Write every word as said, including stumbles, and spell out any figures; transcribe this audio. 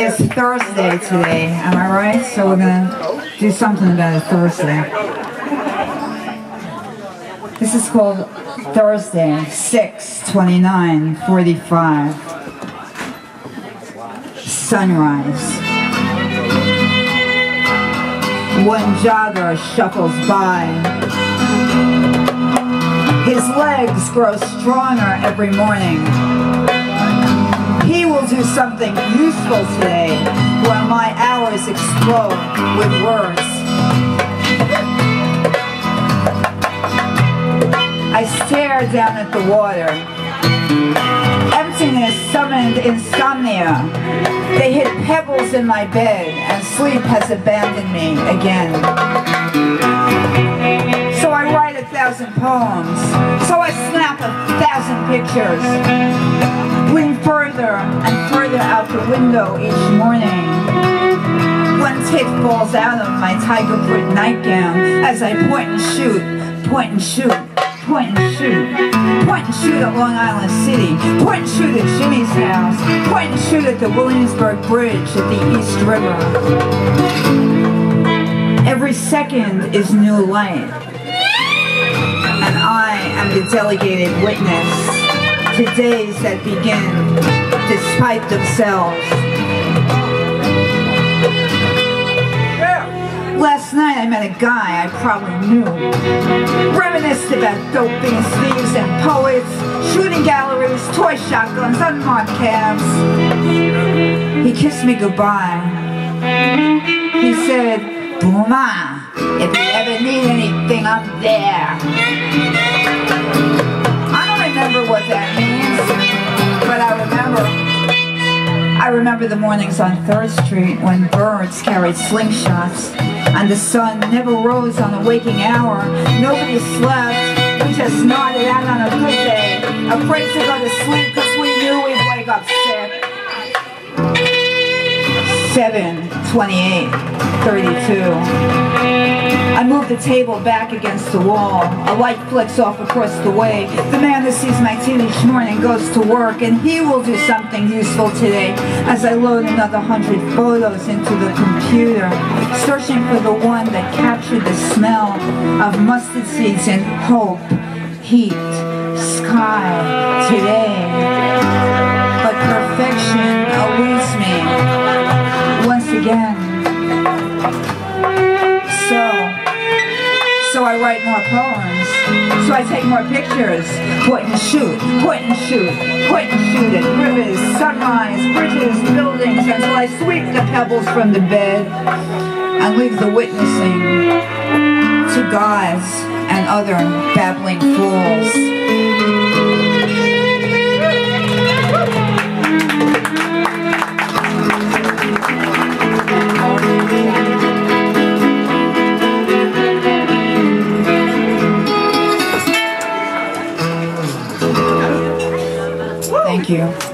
It's Thursday today, am I right? So we're gonna do something about it Thursday. This is called Thursday, six twenty-nine forty-five. Sunrise. One jogger shuffles by. His legs grow stronger every morning. He will do something useful today while my hours explode with words. I stare down at the water. Emptiness summoned insomnia. They hit pebbles in my bed, and sleep has abandoned me again. So I write a thousand poems. So I snap a thousand pictures. Lean further and further out the window each morning. One tit falls out of my tiger print nightgown as I point and shoot, point and shoot. Point and shoot, point and shoot at Long Island City, point and shoot at Jimmy's house, point and shoot at the Williamsburg Bridge at the East River. Every second is new light, and I am the delegated witness to days that begin despite themselves. Last night I met a guy I probably knew. Reminisced about doping thieves and poets, shooting galleries, toy shotguns, unmarked cabs. He kissed me goodbye. He said, "Duma, if you ever need anything, I'm there." I don't remember what that means, but I remember. I remember the mornings on Third Street when birds carried slingshots and the sun never rose on the waking hour. Nobody slept. We just nodded out on a good day, afraid to go to sleep because we knew we'd wake up sick. seven twenty-eight thirty-two. I move the table back against the wall. A light flicks off across the way. The man who sees my T V each morning goes to work, and he will do something useful today as I load another hundred photos into the computer, searching for the one that captured the smell of mustard seeds and hope, heat, sky, today. But perfection awaits me once again. So I write more poems, so I take more pictures, point and shoot, point and shoot, point and shoot at rivers, sunrise, bridges, buildings, until I sweep the pebbles from the bed and leave the witnessing to gods and other babbling fools. Thank you.